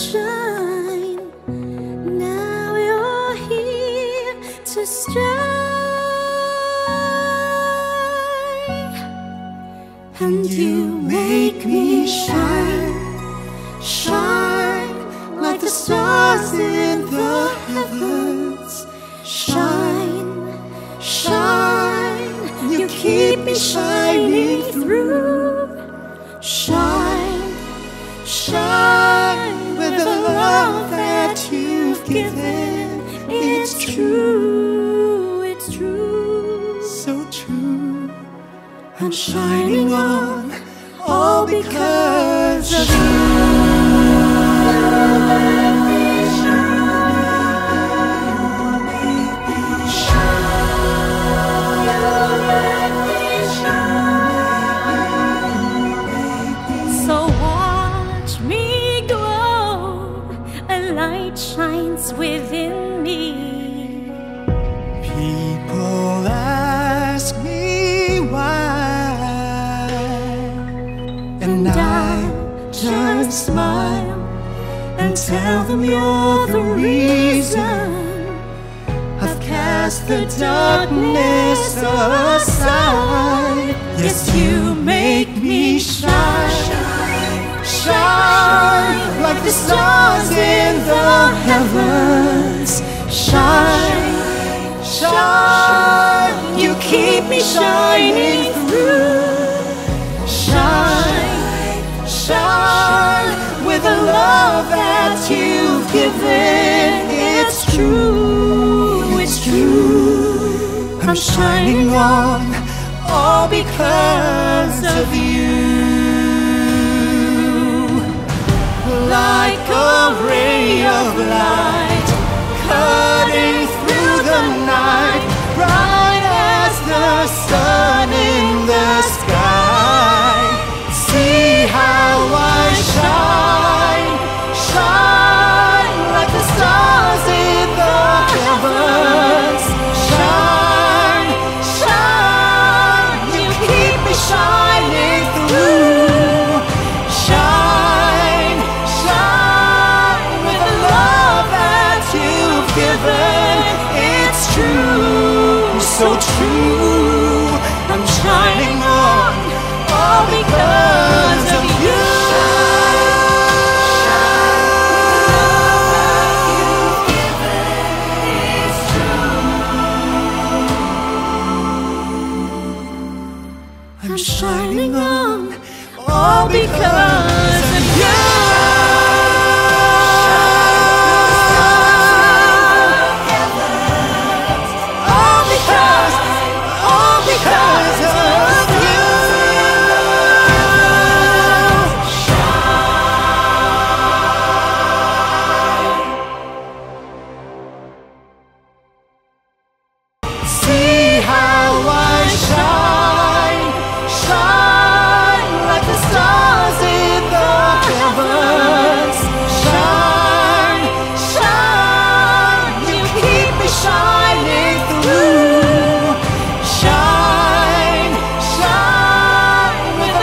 shine. Now you're here to shine, and you make me shine, shine like the stars in the heavens. Shine, shine, you keep me shining through. Shine, shine with the love that you've given. It's true, it's true, so true. I'm shining on, all because of you. Shines within me. People ask me why, and I just smile and tell them you're the reason. I've cast the darkness aside. Yes, you make me shine, shine like the stars in the heavens. Shine, shine, you keep me shining through. Shine, shine with the love that you've given. It's true, it's true. I'm shining on, all because of you. Like a ray of light, cutting through the night, bright as the sun in the sky. See how I shine, shine like the stars in the heavens. Shine, shine, you keep me shining through. Shine, given, it's true, so true.